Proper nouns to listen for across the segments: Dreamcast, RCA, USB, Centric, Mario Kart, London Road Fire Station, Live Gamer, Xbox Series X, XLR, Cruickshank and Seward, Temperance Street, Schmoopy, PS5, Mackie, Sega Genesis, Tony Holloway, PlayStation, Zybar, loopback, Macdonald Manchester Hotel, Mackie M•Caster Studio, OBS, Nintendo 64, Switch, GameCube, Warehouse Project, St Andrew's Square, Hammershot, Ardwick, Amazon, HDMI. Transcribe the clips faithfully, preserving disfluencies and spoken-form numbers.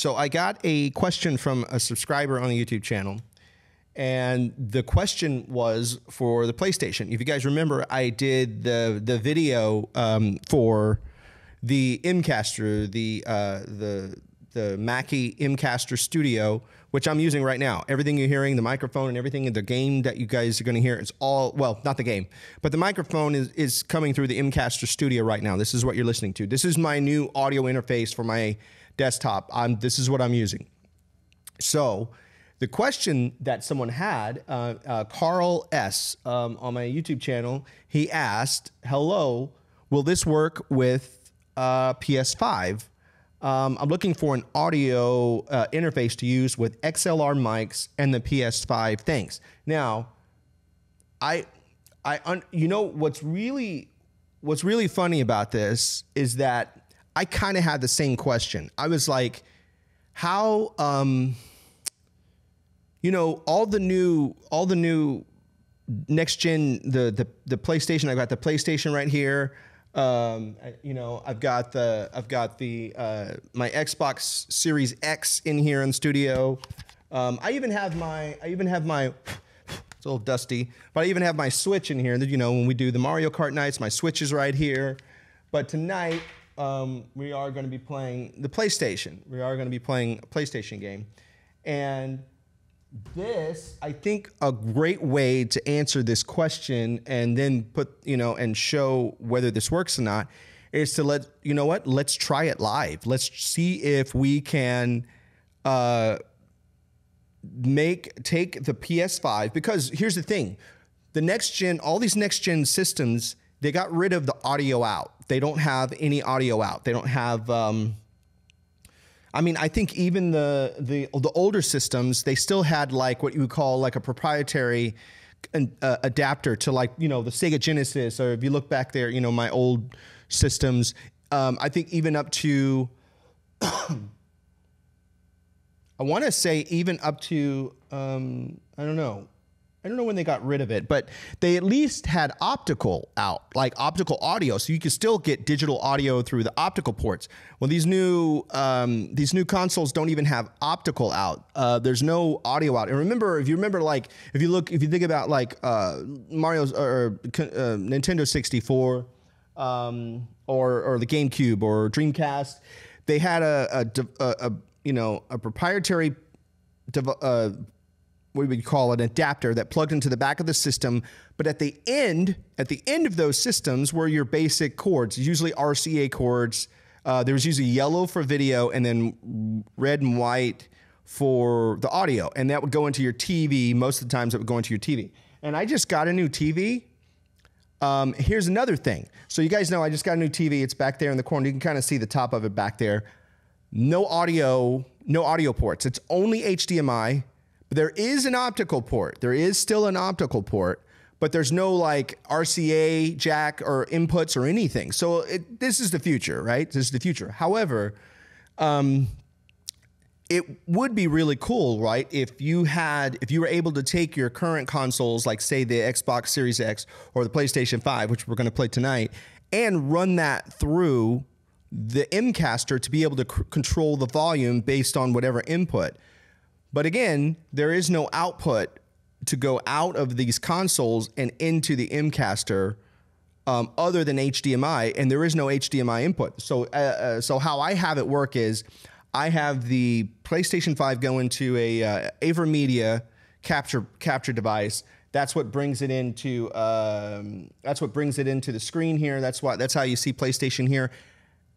So I got a question from a subscriber on the YouTube channel, and the question was for the PlayStation. If you guys remember, I did the the video um, for the M caster, the uh, the the Mackie M caster Studio, which I'm using right now. Everything you're hearing, the microphone and everything in the game that you guys are going to hear, it's all, well, not the game, but the microphone is, is coming through the M caster Studio right now. This is what you're listening to. This is my new audio interface for my desktop. I'm, this is what I'm using. So the question that someone had, uh, uh, Carl S um, on my YouTube channel, he asked, hello, will this work with uh, P S five? Um, I'm looking for an audio uh, interface to use with X L R mics and the P S five. Thanks. Now, I, I, un, you know what's really, what's really funny about this is that I kind of had the same question. I was like, how, um, you know, all the new, all the new next gen, the the the PlayStation. I've got the PlayStation right here. Um, you know, I've got the, I've got the, uh, my Xbox Series X in here in the studio. Um, I even have my, I even have my, it's a little dusty, but I even have my Switch in here. And you know, when we do the Mario Kart nights, my Switch is right here. But tonight, um, we are going to be playing the PlayStation. We are going to be playing a PlayStation game. And this, I think, a great way to answer this question and then put, you know, and show whether this works or not is to let, you know what, let's try it live. Let's see if we can uh, make, take the P S five, because here's the thing, the next gen, all these next gen systems, they got rid of the audio out. They don't have any audio out. They don't have, um, I mean, I think even the, the the older systems, they still had like what you would call like a proprietary uh, adapter to like, you know, the Sega Genesis, or if you look back there, you know, my old systems, um, I think even up to, I want to say even up to, um, I don't know. I don't know when they got rid of it, but they at least had optical out, like optical audio, so you could still get digital audio through the optical ports. Well, these new um, these new consoles don't even have optical out. Uh, there's no audio out. And remember, if you remember, like if you look, if you think about like uh, Mario's or uh, Nintendo sixty-four, um, or or the GameCube or Dreamcast, they had a, a, a, a you know a proprietary device. Uh, what we would call an adapter that plugged into the back of the system. But at the end, at the end of those systems were your basic cords, usually R C A cords. Uh, there was usually yellow for video and then red and white for the audio. And that would go into your T V. Most of the times it would go into your T V. And I just got a new T V. Um, here's another thing. So you guys know I just got a new T V. It's back there in the corner. You can kind of see the top of it back there. No audio, no audio ports. It's only H D M I. There is an optical port. There is still an optical port, but there's no like R C A jack or inputs or anything. So it, this is the future, right? This is the future. However, um, it would be really cool, right? If you had, if you were able to take your current consoles, like say the Xbox Series X or the PlayStation five, which we're going to play tonight, and run that through the M caster to be able to c- control the volume based on whatever input. But again, there is no output to go out of these consoles and into the M caster um, other than H D M I, and there is no H D M I input. So, uh, uh, so how I have it work is I have the PlayStation five go into a uh, AverMedia capture capture device. That's what brings it into um, that's what brings it into the screen here. That's why that's how you see PlayStation here,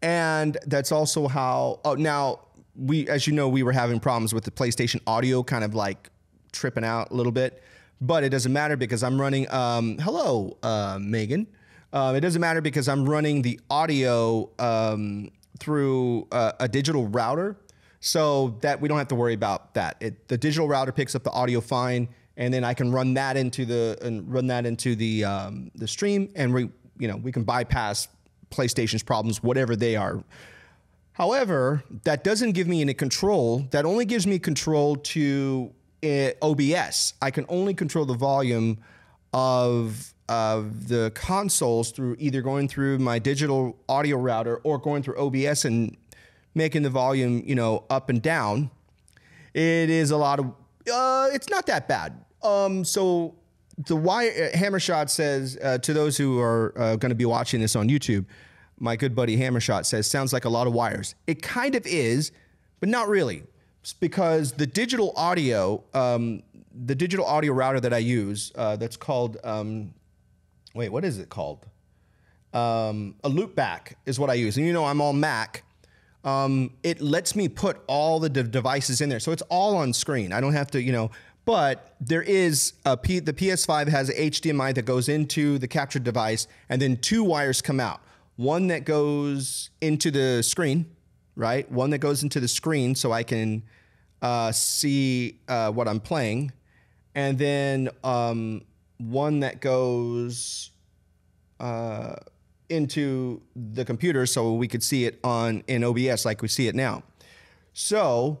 and that's also how. Oh, now. We, as you know, we were having problems with the PlayStation audio kind of like tripping out a little bit, but it doesn't matter because I'm running, um, hello, uh, Megan. Uh, it doesn't matter because I'm running the audio um, through uh, a digital router, so that we don't have to worry about that. It, the digital router picks up the audio fine, and then I can run that into the, and run that into the, um, the stream, and we, you know, we can bypass PlayStation's problems, whatever they are. However, that doesn't give me any control. That only gives me control to uh, O B S. I can only control the volume of, of the consoles through either going through my digital audio router or going through O B S and making the volume, you know, up and down, it is a lot of, uh, it's not that bad. Um, so the wire, Hammershot says, uh, to those who are uh, going to be watching this on YouTube, my good buddy Hammershot says, sounds like a lot of wires. It kind of is, but not really. It's because the digital audio, um, the digital audio router that I use, uh, that's called, um, wait, what is it called? Um, a loopback is what I use. And you know, I'm all Mac. Um, it lets me put all the de devices in there. So it's all on screen. I don't have to, you know, but there is a P the P S five has a H D M I that goes into the captured device, and then two wires come out. One that goes into the screen, right? One that goes into the screen so I can uh, see uh, what I'm playing. And then um, one that goes uh, into the computer so we could see it on in O B S like we see it now. So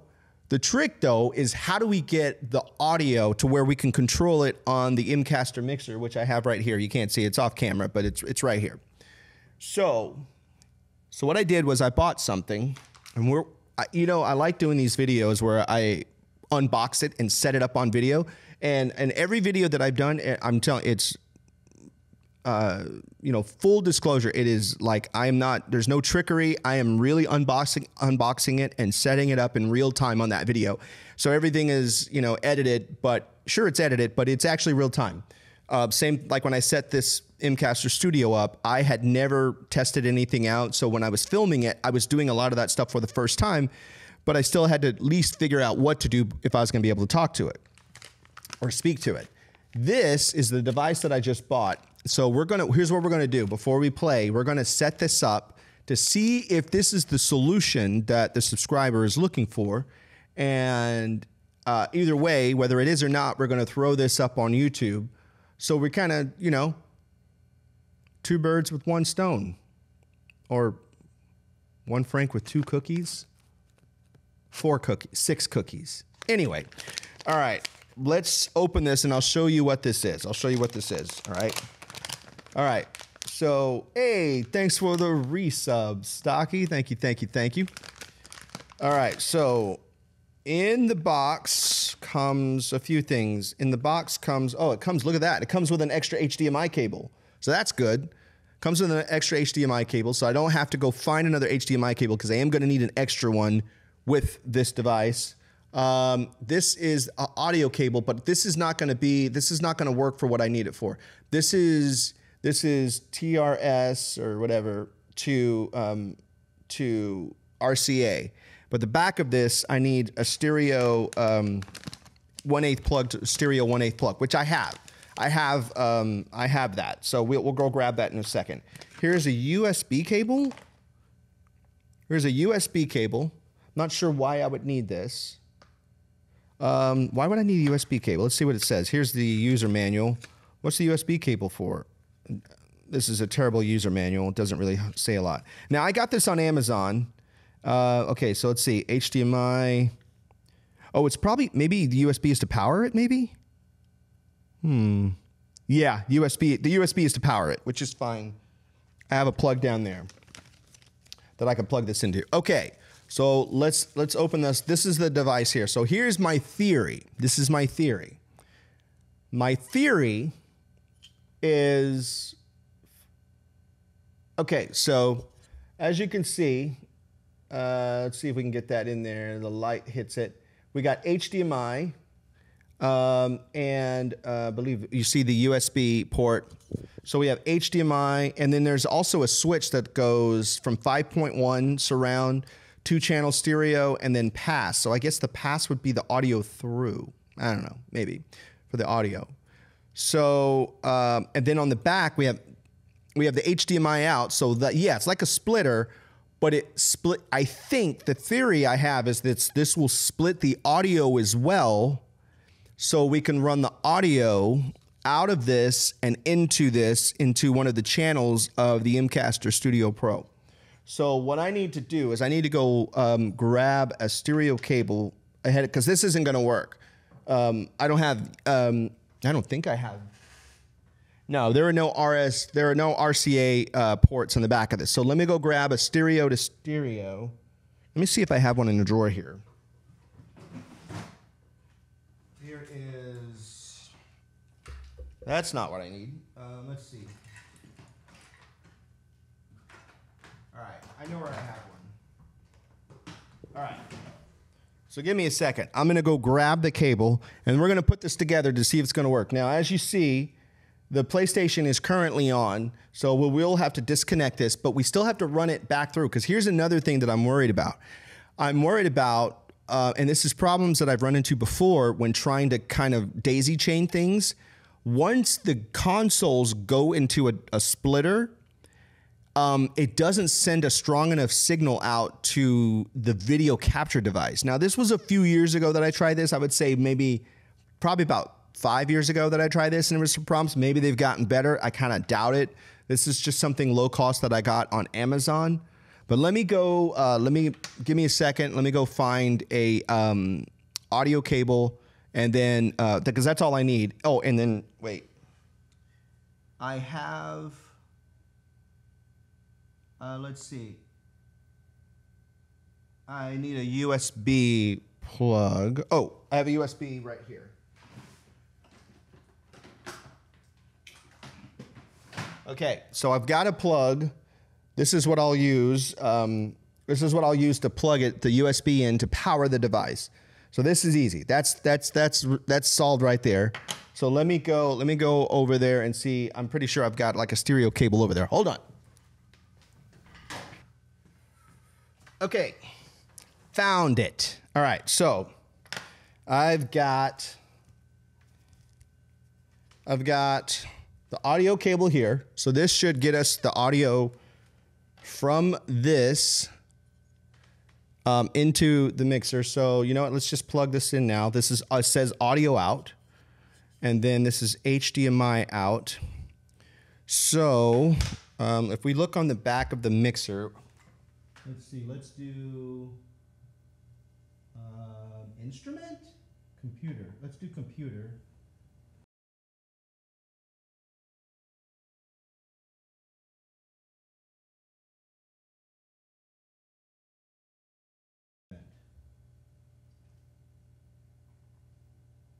the trick though is, how do we get the audio to where we can control it on the M caster mixer, which I have right here. You can't see it, it's off camera, but it's it's right here. So so what I did was I bought something, and we're I, you know, I like doing these videos where I unbox it and set it up on video, and and every video that I've done, I'm telling it's Uh, you know, full disclosure, it is like, I am not, there's no trickery. I am really unboxing, unboxing it and setting it up in real time on that video. So everything is, you know, edited, but sure it's edited, but it's actually real time. Uh, same, like when I set this M caster Studio up, I had never tested anything out. So when I was filming it, I was doing a lot of that stuff for the first time, but I still had to at least figure out what to do if I was going to be able to talk to it or speak to it. This is the device that I just bought. So we're gonna, here's what we're gonna do before we play. We're gonna set this up to see if this is the solution that the subscriber is looking for. And uh, either way, whether it is or not, we're gonna throw this up on YouTube. So we kind of, you know, two birds with one stone, or one Frank with two cookies, four cookies, six cookies. Anyway, all right, let's open this and I'll show you what this is. I'll show you what this is, all right? All right, so, hey, thanks for the resub, Stocky. Thank you, thank you, thank you. All right, so in the box comes a few things. In the box comes, oh, it comes, look at that. It comes with an extra H D M I cable, so that's good. Comes with an extra H D M I cable, so I don't have to go find another H D M I cable, because I am gonna need an extra one with this device. Um, this is an audio cable, but this is not gonna be, this is not gonna work for what I need it for. This is, This is T R S or whatever to um, to R C A, but the back of this I need a stereo um, one eighth plug, to stereo one eighth plug, which I have. I have um, I have that, so we'll, we'll go grab that in a second. Here's a U S B cable. Here's a U S B cable. Not sure why I would need this. Um, why would I need a U S B cable? Let's see what it says. Here's the user manual. What's the U S B cable for? This is a terrible user manual. It doesn't really say a lot. Now, I got this on Amazon. Uh, okay, so let's see. H D M I. Oh, it's probably, maybe the U S B is to power it, maybe? Hmm. Yeah, U S B. The U S B is to power it, which is fine. I have a plug down there that I can plug this into. Okay, so let's, let's open this. This is the device here. So here's my theory. This is my theory. My theory... is okay, so as you can see, uh, let's see if we can get that in there. The light hits it. We got H D M I, um, and uh, I believe you see the U S B port. So we have H D M I, and then there's also a switch that goes from five point one surround, two channel stereo, and then pass. So I guess the pass would be the audio through. I don't know, maybe for the audio. So, um, and then on the back, we have we have the H D M I out. So, that, yeah, it's like a splitter, but it split. I think the theory I have is that this will split the audio as well, so we can run the audio out of this and into this, into one of the channels of the M caster Studio Pro. So what I need to do is I need to go um, grab a stereo cable ahead, because this isn't going to work. Um, I don't have... Um, I don't think I have. No, there are no R S, there are no R C A uh, ports on the back of this. So let me go grab a stereo to stereo Let me see if I have one in a drawer here. Here is... That's not what I need. Um, let's see. All right, I know where I have one. All right. So give me a second. I'm going to go grab the cable, and we're going to put this together to see if it's going to work. Now, as you see, the PlayStation is currently on, so we will have to disconnect this, but we still have to run it back through, because here's another thing that I'm worried about. I'm worried about, uh, and this is problems that I've run into before when trying to kind of daisy chain things. Once the consoles go into a, a splitter, Um, it doesn't send a strong enough signal out to the video capture device. Now, this was a few years ago that I tried this. I would say maybe probably about five years ago that I tried this, and there were some problems. Maybe they've gotten better. I kind of doubt it. This is just something low cost that I got on Amazon. But let me go, uh, let me, give me a second. Let me go find a um, audio cable, and then, uh, because that's all I need. Oh, and then, wait. I have... Uh, let's see. I need a U S B plug. Oh, I have a U S B right here. Okay, so I've got a plug. This is what I'll use. Um, this is what I'll use to plug it, the U S B in to power the device. So this is easy. That's that's that's that's solved right there. So let me go. Let me go over there and see. I'm pretty sure I've got like a stereo cable over there. Hold on. Okay, found it. All right, so I've got I've got the audio cable here. So this should get us the audio from this um, into the mixer. So you know what? Let's just plug this in now. This is uh, says audio out, and then this is H D M I out. So um, if we look on the back of the mixer. Let's see, let's do uh, instrument, computer. Let's do computer.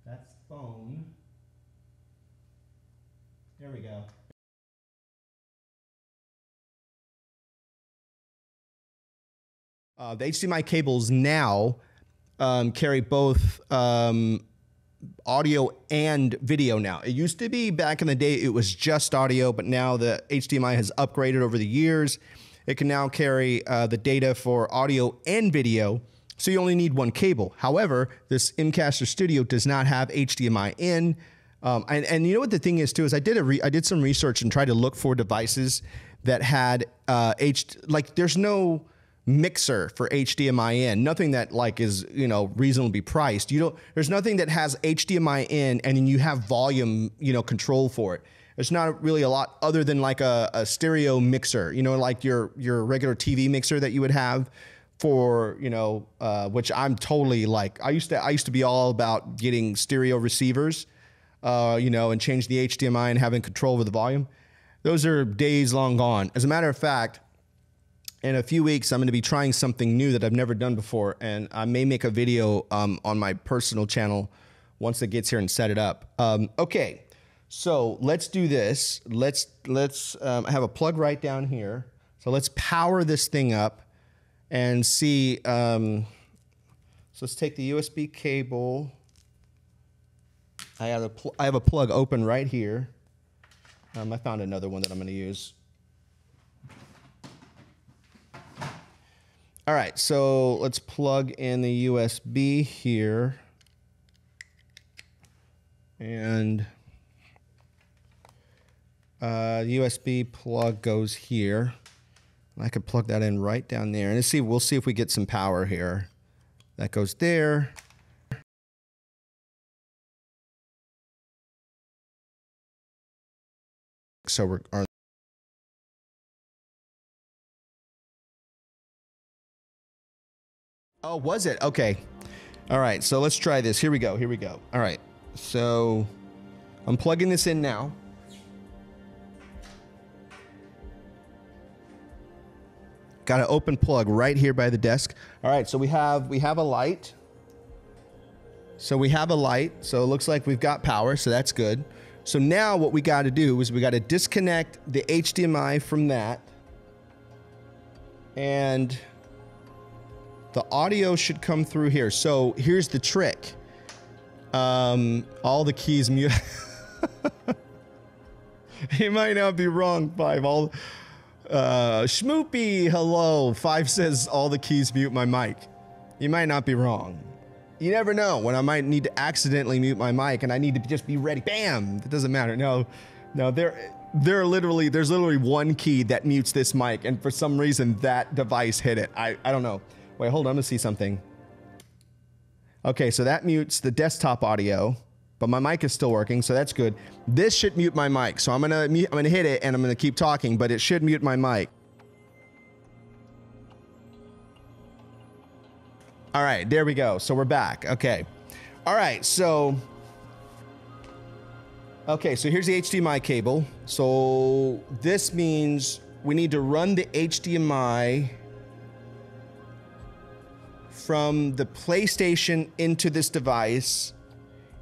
That's phone. There we go. Uh, the H D M I cables now um, carry both um, audio and video now. It used to be back in the day it was just audio, but now the H D M I has upgraded over the years. It can now carry uh, the data for audio and video, so you only need one cable. However, this M caster Studio does not have H D M I in. Um, and, and you know what the thing is too is I did a re I did some research and tried to look for devices that had uh, H like there's no mixer for H D M I in, nothing that like is, you know, reasonably priced. You don't, there's nothing that has H D M I in and then you have volume, you know, control for it. There's not really a lot other than like a, a stereo mixer, you know, like your, your regular T V mixer that you would have for, you know, uh, which I'm totally like, I used to, I used to be all about getting stereo receivers, uh, you know, and change the H D M I and having control over the volume. Those are days long gone. As a matter of fact, in a few weeks, I'm going to be trying something new that I've never done before, and I may make a video um, on my personal channel once it gets here and set it up. Um, okay, so let's do this. Let's let's um, I have a plug right down here. So let's power this thing up and see. Um, so let's take the U S B cable. I have a pl I have a plug open right here. Um, I found another one that I'm going to use. All right, so let's plug in the U S B here. And uh, the U S B plug goes here. And I could plug that in right down there. And let's see, we'll see if we get some power here. That goes there. So we're our Oh, was it? Okay. All right, so let's try this. Here we go, here we go. All right, so I'm plugging this in now. Got an open plug right here by the desk. All right, so we have we have a light. So we have a light. So it looks like we've got power, so that's good. So now what we got to do is we got to disconnect the H D M I from that. And the audio should come through here. So here's the trick. Um, all the keys mute. He might not be wrong, Five. All, uh, Schmoopy, hello. Five says all the keys mute my mic. You might not be wrong. You never know when I might need to accidentally mute my mic and I need to just be ready. Bam! It doesn't matter. No, no, there, there are literally, there's literally one key that mutes this mic, and for some reason that device hit it. I, I don't know. Wait, hold on, I'm gonna see something. Okay, so that mutes the desktop audio, but my mic is still working, so that's good. This should mute my mic, so I'm gonna, I'm gonna hit it and I'm gonna keep talking, but it should mute my mic. All right, there we go. So we're back. Okay. All right, so... Okay, so here's the H D M I cable. So this means we need to run the H D M I from the PlayStation into this device,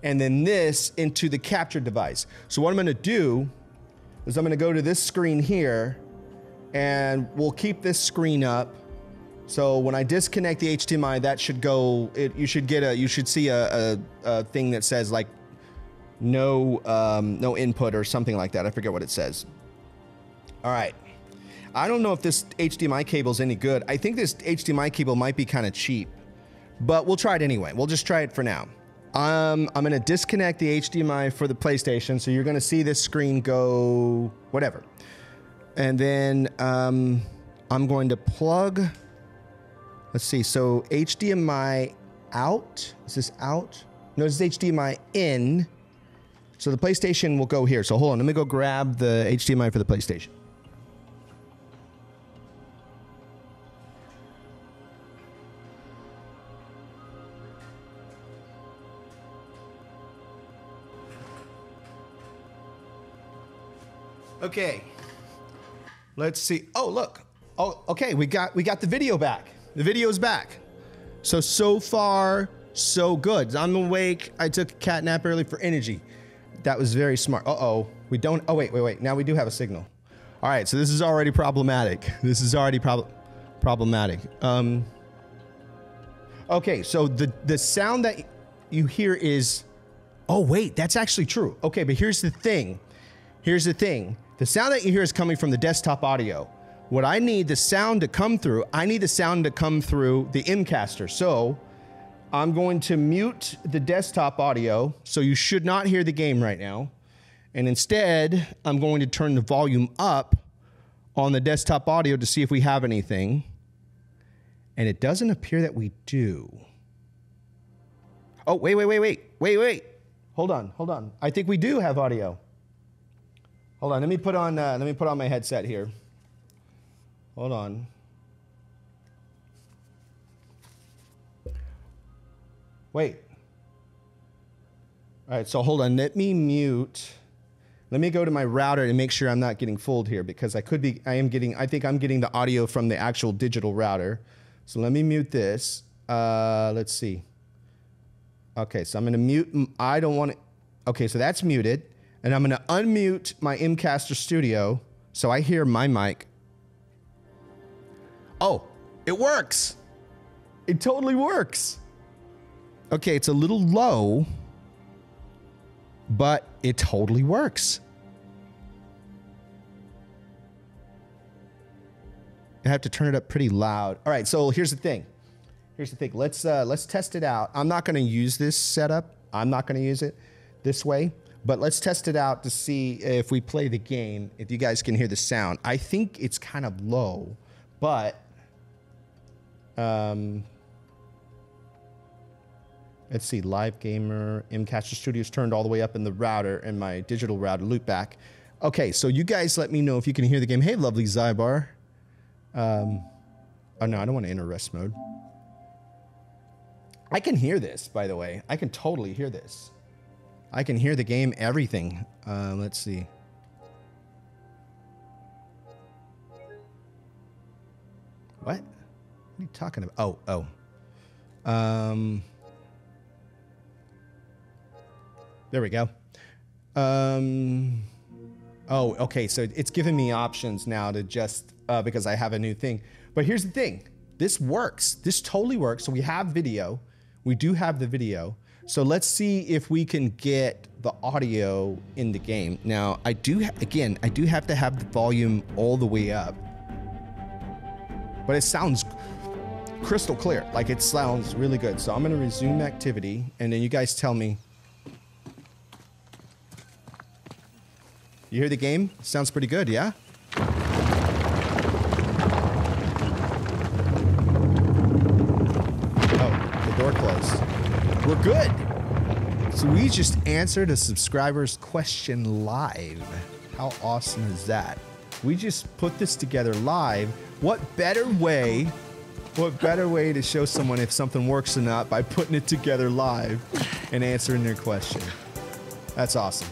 and then this into the capture device. So what I'm gonna do is I'm gonna go to this screen here, and we'll keep this screen up. So when I disconnect the H D M I, that should go. It, you should get a. You should see a, a, a thing that says like, no, um, no input or something like that. I forget what it says. All right. I don't know if this H D M I cable is any good. I think this H D M I cable might be kind of cheap, but we'll try it anyway. We'll just try it for now. Um, I'm gonna disconnect the H D M I for the PlayStation, so you're gonna see this screen go whatever, and then um, I'm going to plug. Let's see, so H D M I out, is this out? No, this is H D M I in. So the PlayStation will go here. So hold on, let me go grab the H D M I for the PlayStation. Okay, let's see, oh look. Oh, okay, we got, we got the video back. The video's back. So, so far, so good. I'm awake. I took a cat nap early for energy. That was very smart. Uh-oh. We don't... Oh, wait, wait, wait. Now we do have a signal. All right, so this is already problematic. This is already prob problematic. Um, okay, so the, the sound that you hear is... Oh, wait, that's actually true. Okay, but here's the thing. Here's the thing. The sound that you hear is coming from the desktop audio. What I need the sound to come through, I need the sound to come through the M caster. So I'm going to mute the desktop audio, so you should not hear the game right now. And instead, I'm going to turn the volume up on the desktop audio to see if we have anything. And it doesn't appear that we do. Oh, wait, wait, wait, wait, wait, wait. Hold on, hold on. I think we do have audio. Hold on, let me put on, uh, let me put on my headset here. Hold on. Wait. All right, so hold on. Let me mute. Let me go to my router and make sure I'm not getting fooled here, because I could be, I am getting, I think I'm getting the audio from the actual digital router. So let me mute this. Uh, let's see. Okay, so I'm going to mute. I don't want to. Okay, so that's muted. And I'm going to unmute my M caster Studio so I hear my mic. Oh, it works. It totally works. Okay, it's a little low, but it totally works. I have to turn it up pretty loud. All right, so here's the thing. Here's the thing. Let's uh, let's test it out. I'm not going to use this setup. I'm not going to use it this way, but let's test it out to see if we play the game, if you guys can hear the sound. I think it's kind of low, but... Um, let's see, Live Gamer, M caster Studio is turned all the way up in the router, and my digital router, loopback. Okay, so you guys let me know if you can hear the game. Hey, lovely Zybar. Um, oh no, I don't want to enter rest mode. I can hear this, by the way. I can totally hear this. I can hear the game, everything. Uh, let's see. What? What are you talking about? Oh, oh. Um, there we go. Um, oh, okay. So it's giving me options now to just, uh, because I have a new thing. But here's the thing. This works. This totally works. So we have video. We do have the video. So let's see if we can get the audio in the game. Now, I do, again, I do have to have the volume all the way up. But it sounds crystal clear. Like, it sounds really good. So I'm going to resume activity, and then you guys tell me. You hear the game? Sounds pretty good, yeah? Oh, the door closed. We're good. So we just answered a subscriber's question live. How awesome is that? We just put this together live. What better way, what better way to show someone if something works or not by putting it together live and answering their question? That's awesome.